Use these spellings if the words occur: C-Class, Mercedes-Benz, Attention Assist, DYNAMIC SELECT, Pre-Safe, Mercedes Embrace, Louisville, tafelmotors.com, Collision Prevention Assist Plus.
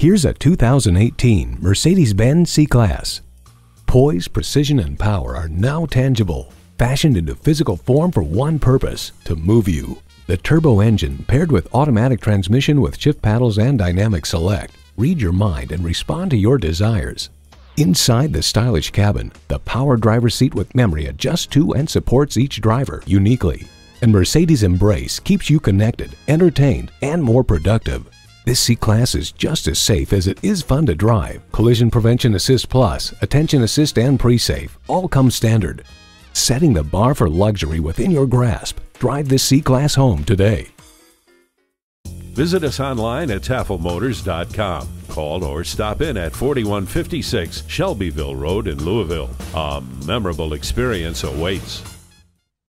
Here's a 2018 Mercedes-Benz C-Class. Poise, precision, and power are now tangible, fashioned into physical form for one purpose, to move you. The turbo engine, paired with automatic transmission with shift paddles and DYNAMIC SELECT, read your mind and respond to your desires. Inside the stylish cabin, the power driver's seat with memory adjusts to and supports each driver uniquely. And Mercedes Embrace keeps you connected, entertained, and more productive. This C-Class is just as safe as it is fun to drive. Collision Prevention Assist Plus, Attention Assist, and Pre-Safe all come standard. Setting the bar for luxury within your grasp, drive this C-Class home today. Visit us online at tafelmotors.com. Call or stop in at 4156 Shelbyville Road in Louisville. A memorable experience awaits.